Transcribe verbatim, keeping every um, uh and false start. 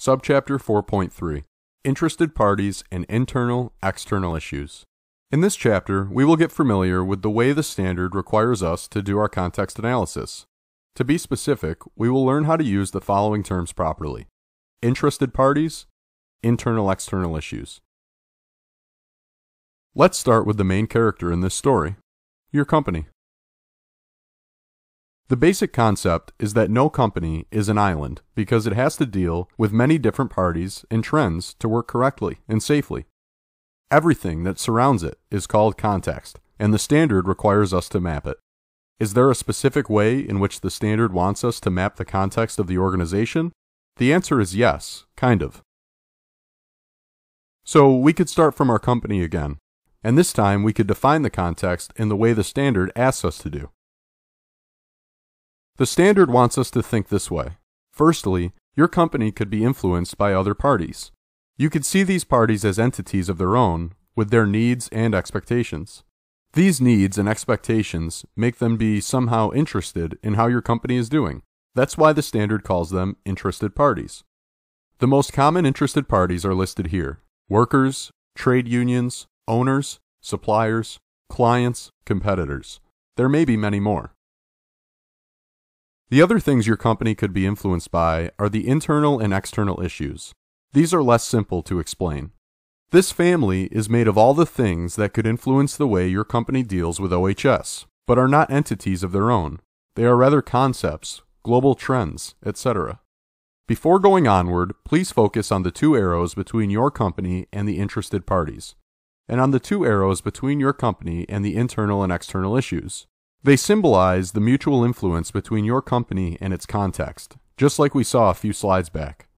Subchapter four point three, Interested Parties and Internal, External Issues. In this chapter, we will get familiar with the way the standard requires us to do our context analysis. To be specific, we will learn how to use the following terms properly: interested parties, internal, external issues. Let's start with the main character in this story, your company. The basic concept is that no company is an island because it has to deal with many different parties and trends to work correctly and safely. Everything that surrounds it is called context, and the standard requires us to map it. Is there a specific way in which the standard wants us to map the context of the organization? The answer is yes, kind of. So we could start from our company again, and this time we could define the context in the way the standard asks us to do. The standard wants us to think this way. Firstly, your company could be influenced by other parties. You could see these parties as entities of their own, with their needs and expectations. These needs and expectations make them be somehow interested in how your company is doing. That's why the standard calls them interested parties. The most common interested parties are listed here: workers, trade unions, owners, suppliers, clients, competitors. There may be many more. The other things your company could be influenced by are the internal and external issues. These are less simple to explain. This family is made of all the things that could influence the way your company deals with O H S, but are not entities of their own. They are rather concepts, global trends, et cetera. Before going onward, please focus on the two arrows between your company and the interested parties, and on the two arrows between your company and the internal and external issues. They symbolize the mutual influence between your company and its context, just like we saw a few slides back.